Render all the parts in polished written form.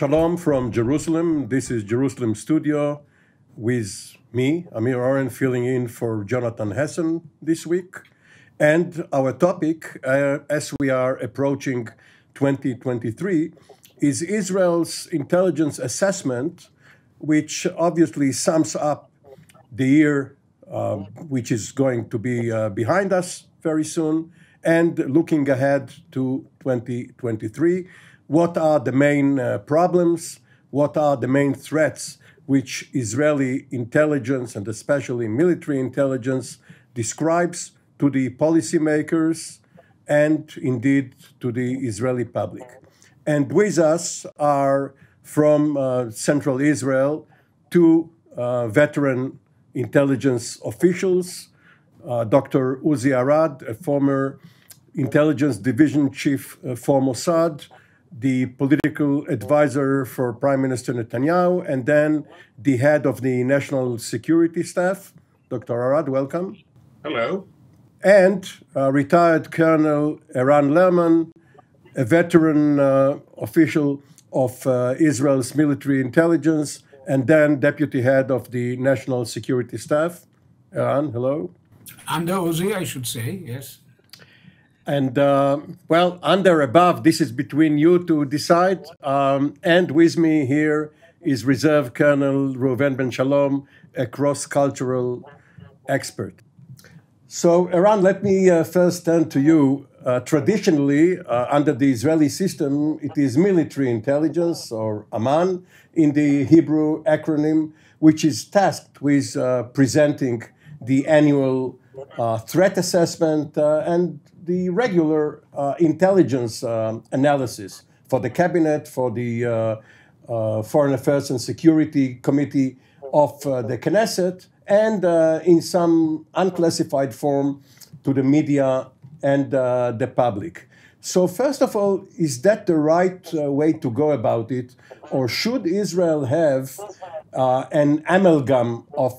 Shalom from Jerusalem. This is Jerusalem Studio with me, Amir Oren, filling in for Jonathan Hessen this week. And our topic, as we are approaching 2023, is Israel's intelligence assessment, which obviously sums up the year which is going to be behind us very soon, and looking ahead to 2023. What are the main problems? What are the main threats which Israeli intelligence, and especially military intelligence, describes to the policymakers and indeed to the Israeli public? And with us are from Central Israel two veteran intelligence officials, Dr. Uzi Arad, a former intelligence division chief for Mossad, the political advisor for Prime Minister Netanyahu, and then the head of the National Security Staff. Dr. Arad, welcome. Hello. And retired Colonel Eran Lerman, a veteran official of Israel's military intelligence, and then deputy head of the National Security Staff. Eran, hello. Under Uzi, I should say, yes. And, well, under, above, this is between you to decide. And with me here is Reserve Colonel Reuven Ben-Shalom, a cross-cultural expert. So, Eran, let me first turn to you. Traditionally, under the Israeli system, it is military intelligence, or AMAN, in the Hebrew acronym, which is tasked with presenting the annual threat assessment and the regular intelligence analysis for the cabinet, for the Foreign Affairs and Security Committee of the Knesset, and in some unclassified form to the media and the public. So first of all, is that the right way to go about it? Or should Israel have an amalgam of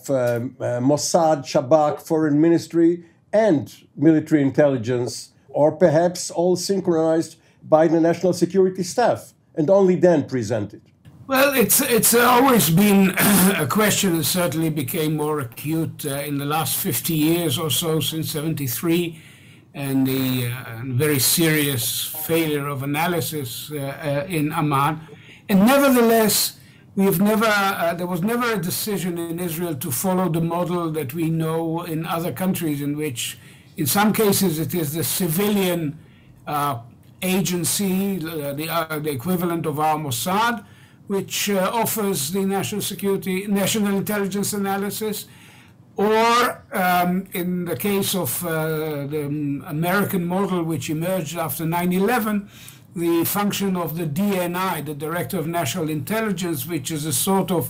Mossad, Shabak, Foreign Ministry, and military intelligence, or perhaps all synchronized by the National Security Staff, and only then presented? Well, it's always been a question that certainly became more acute in the last 50 years or so, since 73. And the very serious failure of analysis in Amman. And nevertheless, there was never a decision in Israel to follow the model that we know in other countries, in which, in some cases, it is the civilian agency, the equivalent of our Mossad, which offers the national intelligence analysis. Or, in the case of the American model, which emerged after 9/11, the function of the DNI, the Director of National Intelligence, which is a sort of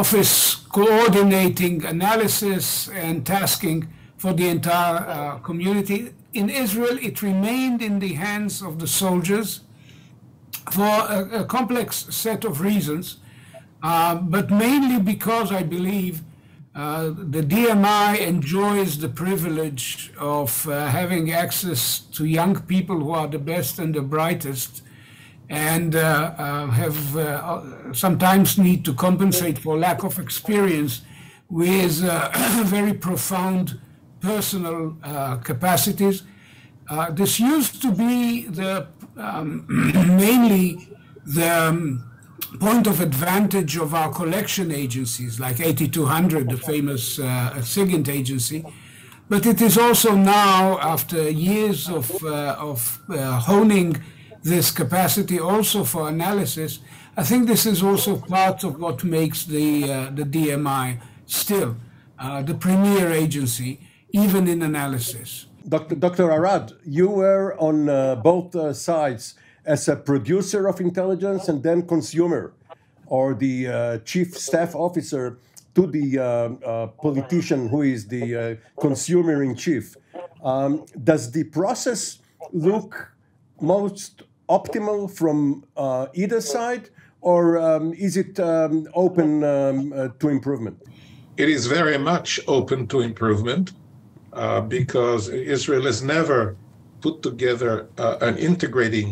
office coordinating analysis and tasking for the entire community. In Israel, it remained in the hands of the soldiers for a complex set of reasons. But mainly because I believe the DMI enjoys the privilege of having access to young people who are the best and the brightest, and have sometimes need to compensate for lack of experience with very profound personal capacities. This used to be the mainly the point of advantage of our collection agencies, like 8200, the famous SIGINT agency. But it is also now, after years of honing this capacity also for analysis, I think this is also part of what makes the DMI still the premier agency, even in analysis. Dr. Arad, you were on both sides, as a producer of intelligence and then consumer, or the chief staff officer to the politician who is the consumer in chief. Does the process look most optimal from either side, or is it open to improvement? It is very much open to improvement because Israel has never put together an integrating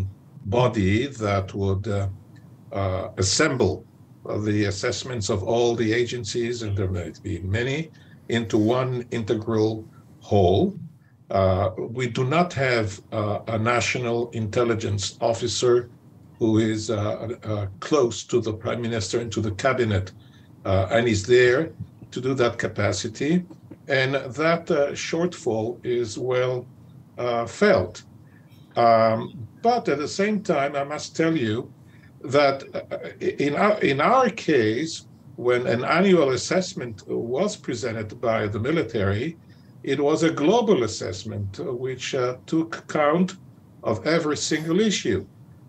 body that would assemble the assessments of all the agencies, and there might be many, into one integral whole. We do not have a national intelligence officer who is close to the prime minister and to the cabinet, and is there to do that capacity. And that shortfall is well felt. But at the same time, I must tell you that in our case, when an annual assessment was presented by the military, it was a global assessment which took account of every single issue,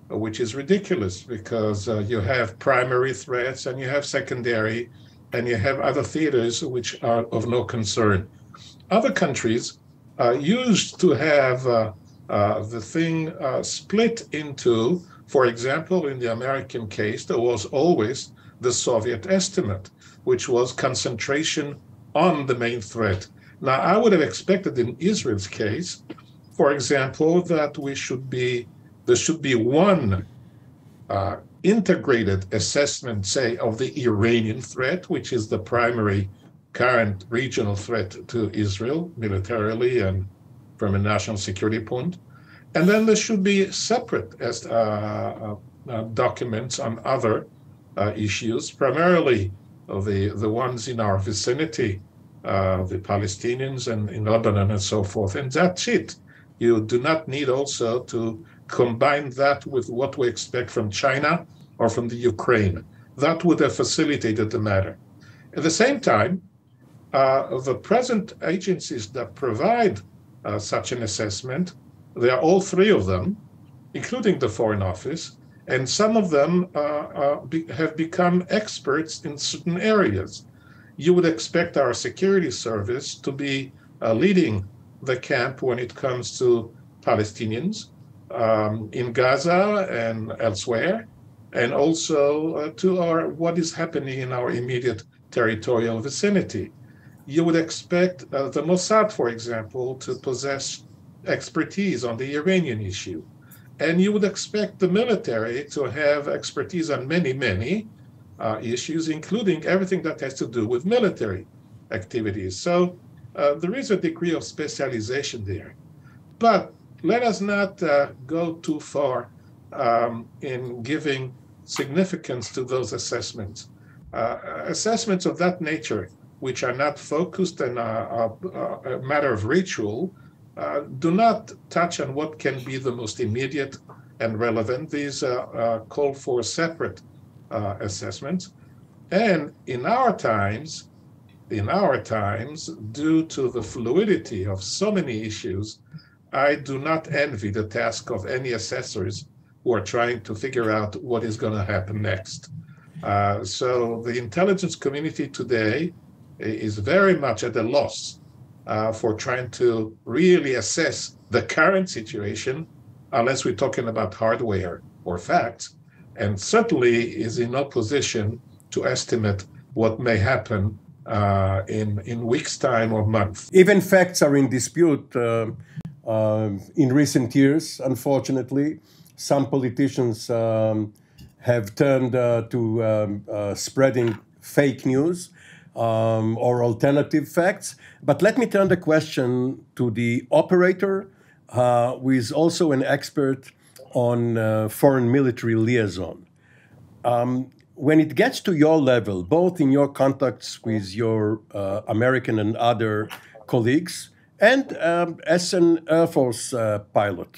which is ridiculous, because you have primary threats and you have secondary and you have other theaters which are of no concern. Other countries used to have the thing split into, for example, in the American case, there was always the Soviet estimate, which was concentration on the main threat. Now, I would have expected in Israel's case, for example, that there should be one integrated assessment, say, of the Iranian threat, which is the primary current regional threat to Israel, militarily and from a national security point. And then there should be separate as documents on other issues, primarily the ones in our vicinity, the Palestinians and in Lebanon and so forth. And that's it. You do not need also to combine that with what we expect from China or from the Ukraine. That would have facilitated the matter. At the same time, the present agencies that provide such an assessment, they are all three of them, including the Foreign Office, and some of them have become experts in certain areas. You would expect our security service to be leading the camp when it comes to Palestinians in Gaza and elsewhere, and also to what is happening in our immediate territorial vicinity. You would expect the Mossad, for example, to possess expertise on the Iranian issue. And you would expect the military to have expertise on many, many issues, including everything that has to do with military activities. So there is a degree of specialization there. But let us not go too far in giving significance to those assessments. Assessments of that nature, which are not focused and are a matter of ritual, do not touch on what can be the most immediate and relevant. These call for separate assessments. And in our times, due to the fluidity of so many issues, I do not envy the task of any assessors who are trying to figure out what is going to happen next. So the intelligence community today is very much at a loss for trying to really assess the current situation, unless we're talking about hardware or facts, and certainly is in no position to estimate what may happen in weeks' time or months. Even facts are in dispute in recent years, unfortunately. Some politicians have turned to spreading fake news or alternative facts. But let me turn the question to the operator, who is also an expert on foreign military liaison. When it gets to your level, both in your contacts with your American and other colleagues, and as an Air Force pilot,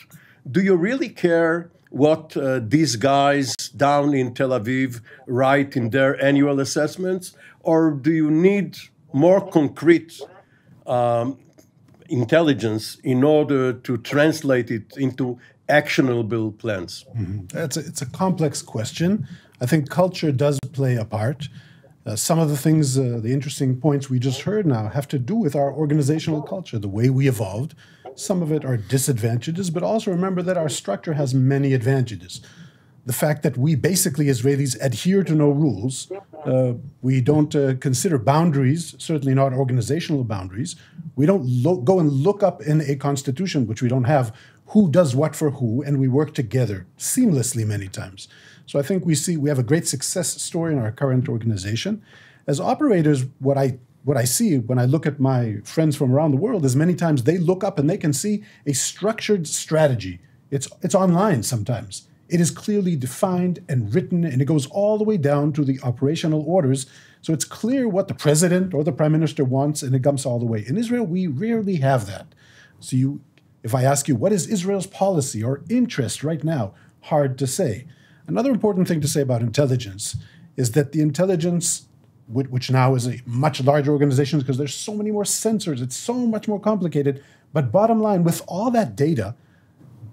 do you really care what these guys down in Tel Aviv write in their annual assessments? Or do you need more concrete intelligence in order to translate it into actionable plans? Mm-hmm. It's a complex question. I think culture does play a part. Some of the things, the interesting points we just heard now have to do with our organizational culture, the way we evolved. Some of it are disadvantages, but also remember that our structure has many advantages. The fact that we basically, Israelis, adhere to no rules. We don't consider boundaries, certainly not organizational boundaries. We don't go and look up in a constitution, which we don't have, who does what for who, and we work together seamlessly many times. So I think we have a great success story in our current organization. As operators, what I see when I look at my friends from around the world is many times they look up and they can see a structured strategy. It's online sometimes. It is clearly defined and written, and it goes all the way down to the operational orders. So it's clear what the president or the prime minister wants, and it comes all the way. In Israel, we rarely have that. So if I ask you, what is Israel's policy or interest right now? Hard to say. Another important thing to say about intelligence is that the intelligence, which now is a much larger organization because there's so many more sensors, it's so much more complicated. But bottom line, with all that data,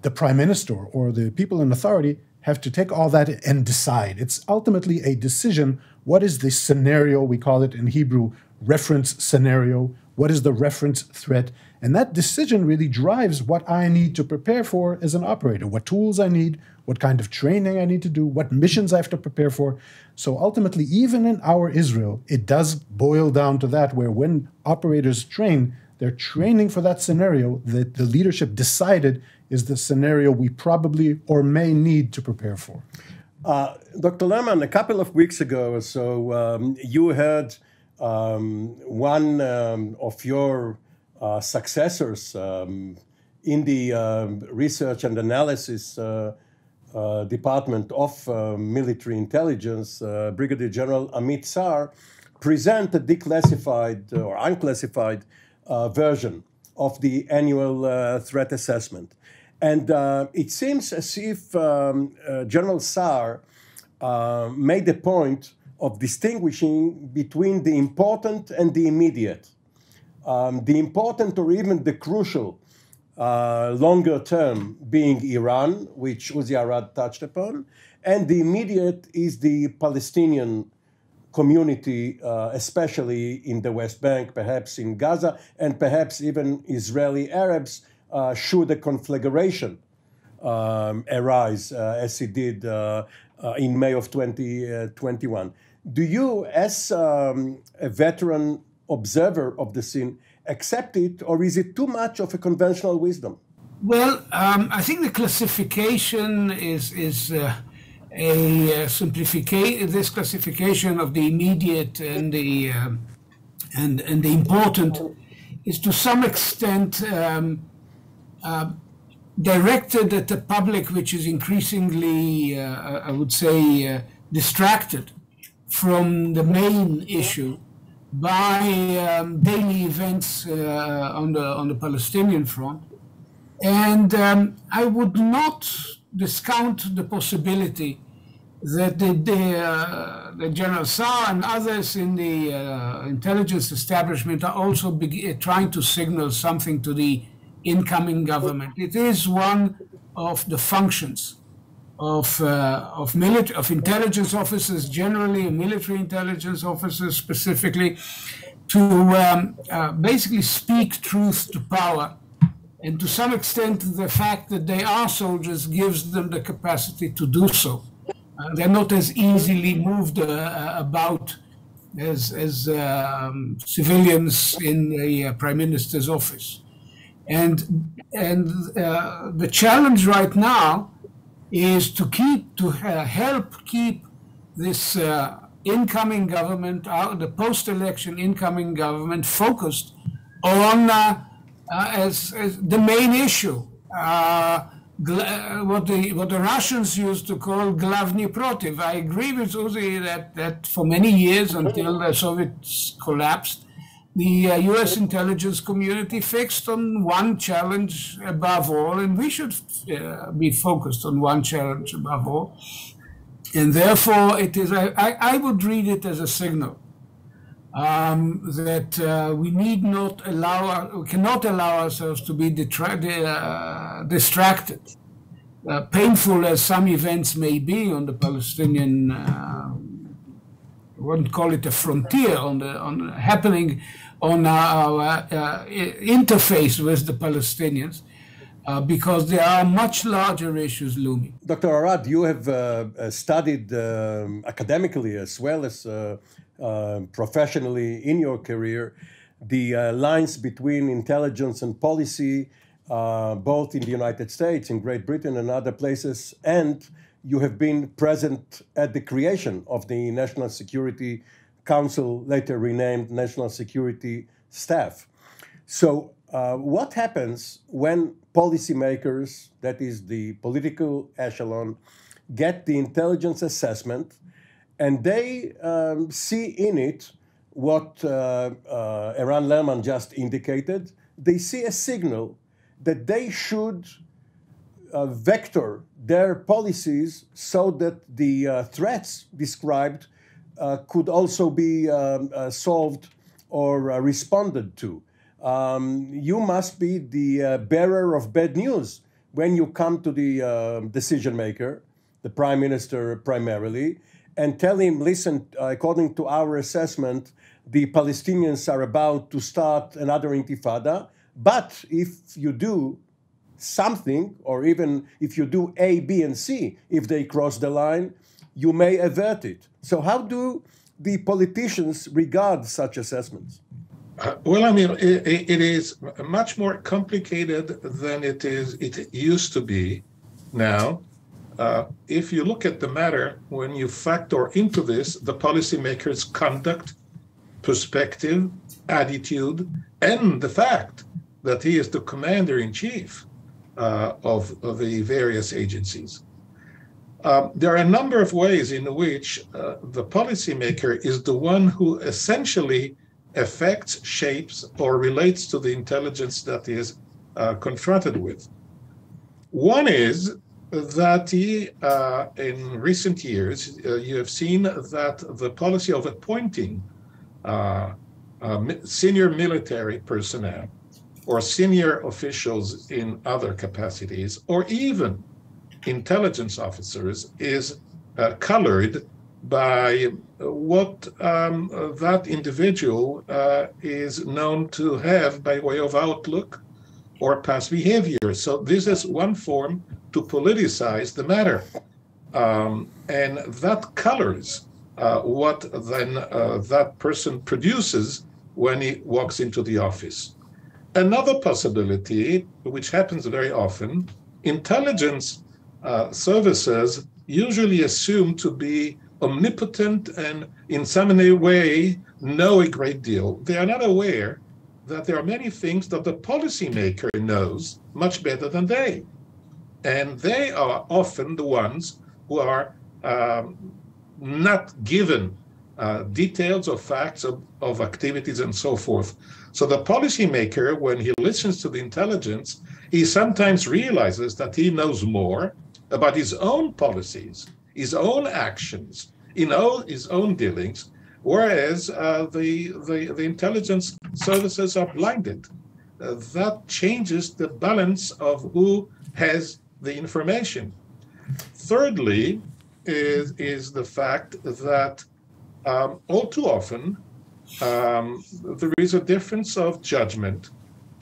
the prime minister or the people in authority have to take all that and decide. It's ultimately a decision. What is the scenario? We call it in Hebrew, reference scenario. What is the reference threat? And that decision really drives what I need to prepare for as an operator, what tools I need, what kind of training I need to do, what missions I have to prepare for. So ultimately, even in our Israel, it does boil down to that, where when operators train, they're training for that scenario that the leadership decided is the scenario we probably or may need to prepare for. Dr. Lerman, a couple of weeks ago or so, you heard one of your successors in the research and analysis department of military intelligence, Brigadier General Amit Saar, present a declassified or unclassified version of the annual threat assessment. And it seems as if General Saar made a point of distinguishing between the important and the immediate. The important, or even the crucial, longer term being Iran, which Uzi Arad touched upon, and the immediate is the Palestinian community, especially in the West Bank, perhaps in Gaza, and perhaps even Israeli Arabs, should a conflagration arise, as it did in May of 2021. Do you, as a veteran observer of the scene, accept it, or is it too much of a conventional wisdom? Well, I think the classification is a simplification. This classification of the immediate and the important is to some extent directed at the public, which is increasingly, I would say, distracted from the main issue by daily events on the Palestinian front, and I would not discount the possibility that the General Saar and others in the intelligence establishment are also trying to signal something to the incoming government. It is one of the functions of intelligence officers generally, military intelligence officers specifically, to basically speak truth to power. And to some extent, the fact that they are soldiers gives them the capacity to do so. They're not as easily moved about as civilians in the Prime Minister's office. And the challenge right now is to help keep this incoming government, the post-election incoming government, focused on as the main issue. What the Russians used to call Glavny Protiv. I agree with Uzi that for many years, until the Soviets collapsed, the U.S. intelligence community fixed on one challenge above all, and we should be focused on one challenge above all. And therefore, it is. I would read it as a signal that we need not allow, we cannot allow ourselves to be distracted. Painful as some events may be on the Palestinian, I wouldn't call it a frontier, happening on our interface with the Palestinians, because there are much larger issues looming. Dr. Arad, you have studied academically as well as professionally in your career the lines between intelligence and policy, both in the United States, in Great Britain and other places, and you have been present at the creation of the National Security Council, later renamed National Security Staff. So what happens when policymakers, that is the political echelon, get the intelligence assessment and they see in it what Eran Lerman just indicated? They see a signal that they should vector their policies so that the threats described could also be solved or responded to. You must be the bearer of bad news when you come to the decision maker, the prime minister primarily, and tell him, listen, according to our assessment, the Palestinians are about to start another intifada, but if you do something, or even if you do A, B, and C, if they cross the line, you may avert it. So how do the politicians regard such assessments? Well, I mean, it is much more complicated than it used to be now. If you look at the matter, when you factor into this the policymakers' conduct, perspective, attitude, and the fact that he is the commander-in-chief of the various agencies. There are a number of ways in which the policymaker is the one who essentially affects, shapes, or relates to the intelligence that he is confronted with. One is that he, in recent years, you have seen that the policy of appointing senior military personnel or senior officials in other capacities, or even intelligence officers, is colored by what that individual is known to have by way of outlook or past behavior. So this is one form to politicize the matter. And that colors what then that person produces when he walks into the office. Another possibility, which happens very often, intelligence services usually assume to be omnipotent and in some way know a great deal. They are not aware that there are many things that the policymaker knows much better than they. And they are often the ones who are not given details or facts of activities and so forth. So the policymaker, when he listens to the intelligence, he sometimes realizes that he knows more about his own policies, his own actions, in all his own dealings, whereas the intelligence services are blinded. That changes the balance of who has the information. Thirdly, is the fact that all too often, there is a difference of judgment,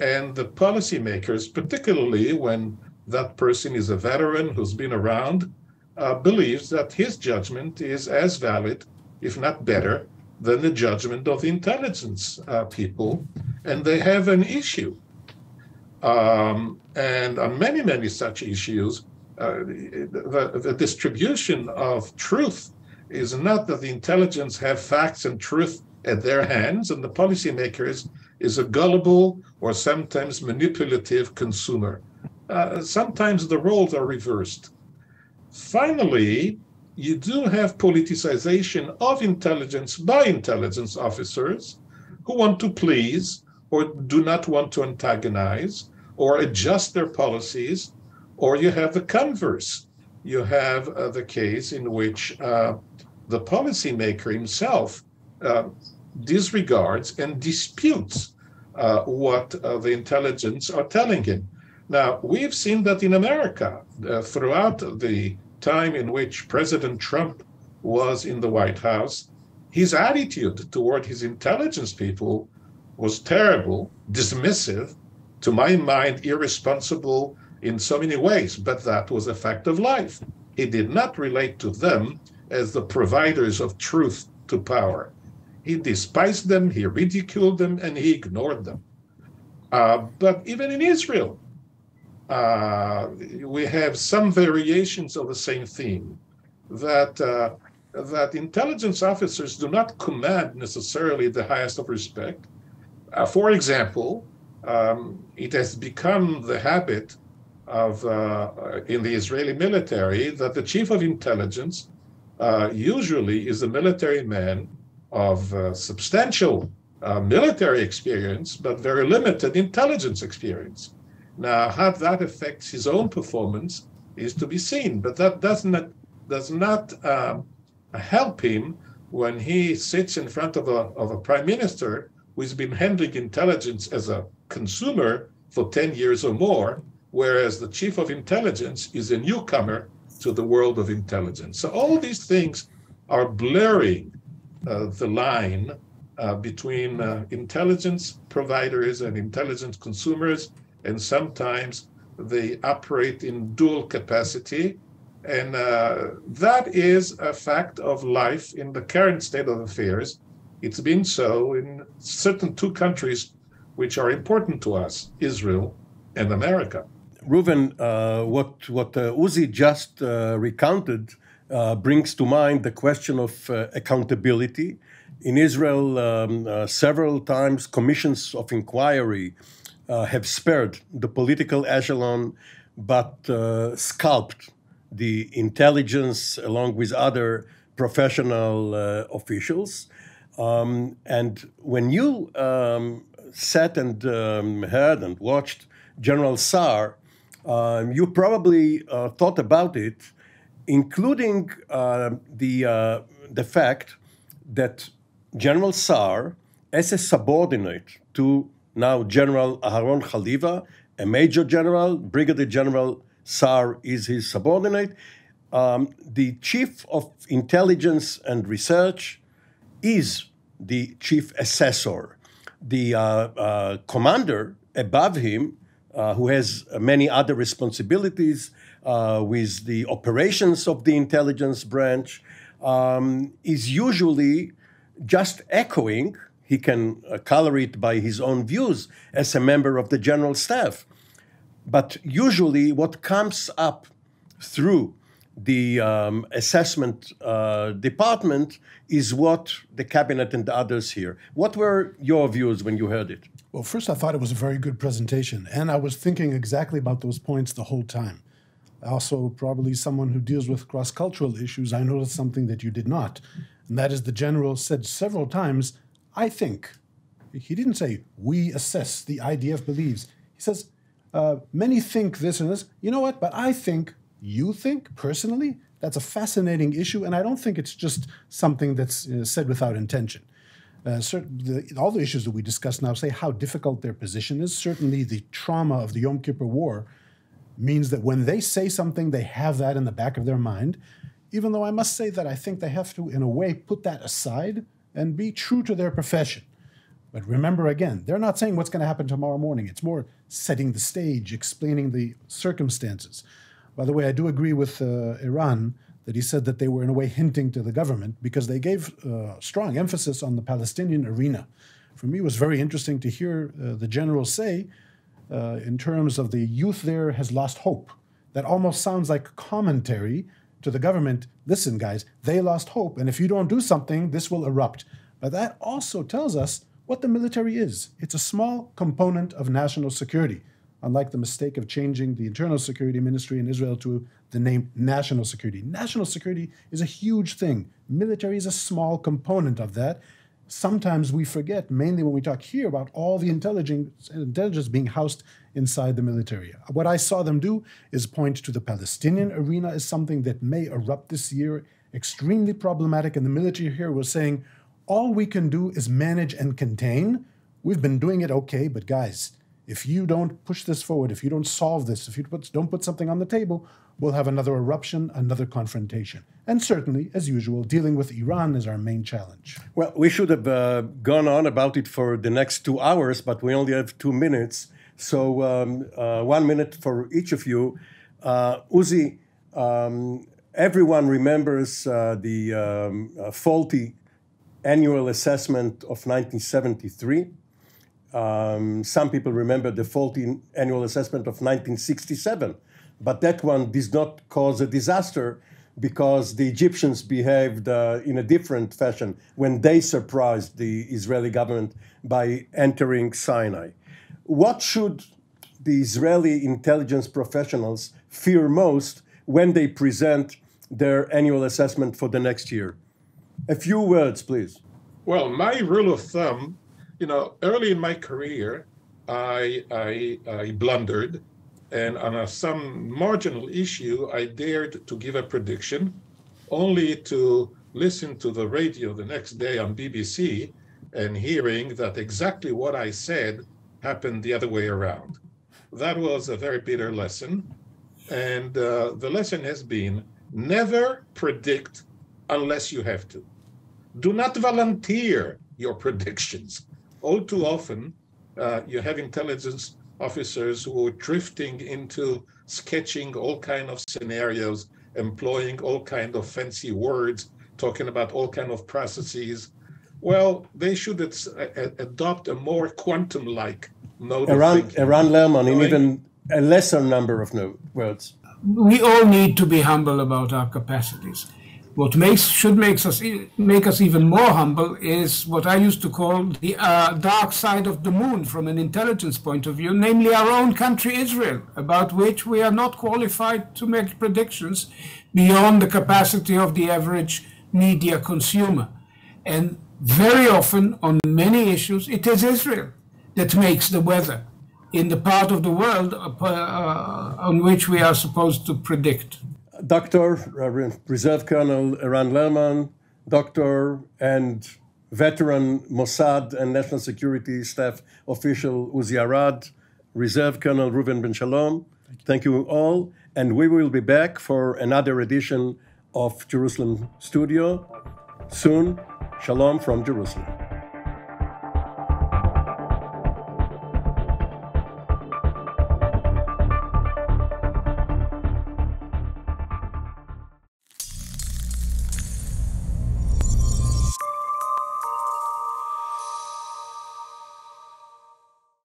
and the policymakers, particularly when that person is a veteran who's been around, believes that his judgment is as valid, if not better, than the judgment of the intelligence people, and they have an issue. And on many, many such issues, the distribution of truth is not that the intelligence have facts and truth at their hands, and the policymaker is a gullible or sometimes manipulative consumer. Sometimes the roles are reversed. Finally, you do have politicization of intelligence by intelligence officers who want to please or do not want to antagonize or adjust their policies, or you have the converse. You have the case in which the policymaker himself disregards and disputes what the intelligence are telling him. Now, we've seen that in America throughout the time in which President Trump was in the White House. His attitude toward his intelligence people was terrible, dismissive, to my mind, irresponsible in so many ways, but that was a fact of life. He did not relate to them as the providers of truth to power. He despised them, he ridiculed them, and he ignored them. But even in Israel, we have some variations of the same theme, that that intelligence officers do not command necessarily the highest of respect. For example, it has become the habit of in the Israeli military that the chief of intelligence usually is a military man of substantial military experience, but very limited intelligence experience. Now, how that affects his own performance is to be seen, but that does not help him when he sits in front of a prime minister who's been handling intelligence as a consumer for 10 years or more, whereas the chief of intelligence is a newcomer to the world of intelligence. So all these things are blurring the line between intelligence providers and intelligence consumers, and sometimes they operate in dual capacity. And that is a fact of life in the current state of affairs. It's been so in certain two countries which are important to us, Israel and America. Reuven, what Uzi just recounted brings to mind the question of accountability. In Israel, several times commissions of inquiry have spared the political echelon, but scalped the intelligence along with other professional officials. And when you sat and heard and watched General Saar, you probably thought about it, including the fact that General Saar, as a subordinate to now General Aharon Khalifa, a major general, Brigadier General Saar is his subordinate, the Chief of Intelligence and Research is the Chief Assessor. The commander above him, who has many other responsibilities with the operations of the intelligence branch, is usually just echoing. He can color it by his own views as a member of the general staff. But usually what comes up through the assessment department is what the cabinet and others hear. What were your views when you heard it? Well, first I thought it was a very good presentation, and I was thinking exactly about those points the whole time. Also, probably someone who deals with cross-cultural issues, I noticed something that you did not, and that is the general said several times, I think. He didn't say, we assess, the IDF believes. He says, many think this and this. You know what, but I think, you think, personally, that's a fascinating issue, and I don't think it's just something that's said without intention. All the issues that we discuss now say how difficult their position is. Certainly the trauma of the Yom Kippur War means that when they say something, they have that in the back of their mind, even though I must say that I think they have to, in a way, put that aside and be true to their profession. But remember again, they're not saying what's going to happen tomorrow morning. It's more setting the stage, explaining the circumstances. By the way, I do agree with Eran that he said that they were in a way hinting to the government because they gave strong emphasis on the Palestinian arena. For me, it was very interesting to hear the general say, in terms of the youth there has lost hope. That almost sounds like commentary to the government. Listen, guys, they lost hope, and if you don't do something, this will erupt. But that also tells us what the military is. It's a small component of national security, unlike the mistake of changing the internal security ministry in Israel to the name national security. National security is a huge thing. Military is a small component of that. Sometimes we forget, mainly when we talk here about all the intelligence being housed inside the military. What I saw them do is point to the Palestinian arena as something that may erupt this year, extremely problematic, and the military here was saying, all we can do is manage and contain. We've been doing it okay, but guys, if you don't push this forward, if you don't solve this, if you don't put something on the table, we'll have another eruption, another confrontation. And certainly, as usual, dealing with Iran is our main challenge. Well, we should have gone on about it for the next 2 hours, but we only have 2 minutes. So 1 minute for each of you. Uzi, everyone remembers the faulty annual assessment of 1973. Some people remember the faulty annual assessment of 1967, but that one did not cause a disaster because the Egyptians behaved in a different fashion when they surprised the Israeli government by entering Sinai. What should the Israeli intelligence professionals fear most when they present their annual assessment for the next year? A few words, please. Well, my rule of thumb, you know, early in my career, I blundered, and on some marginal issue, I dared to give a prediction, only to listen to the radio the next day on BBC and hearing that exactly what I said happened the other way around. That was a very bitter lesson, and the lesson has been never predict unless you have to. Do not volunteer your predictions. All too often, you have intelligence officers who are drifting into sketching all kinds of scenarios, employing all kinds of fancy words, talking about all kinds of processes. Well, they should adopt a more quantum-like mode of thinking. Eran Lerman, in even a lesser number of words. We all need to be humble about our capacities. What should make us even more humble is what I used to call the dark side of the moon from an intelligence point of view, namely our own country, Israel, about which we are not qualified to make predictions beyond the capacity of the average media consumer. And very often, on many issues, it is Israel that makes the weather in the part of the world on which we are supposed to predict. Dr. Reserve Colonel Eran Lerman, doctor and veteran Mossad and National Security Staff official Uzi Arad, Reserve Colonel Reuven Ben-Shalom, thank you all. And we will be back for another edition of Jerusalem Studio soon. Shalom from Jerusalem.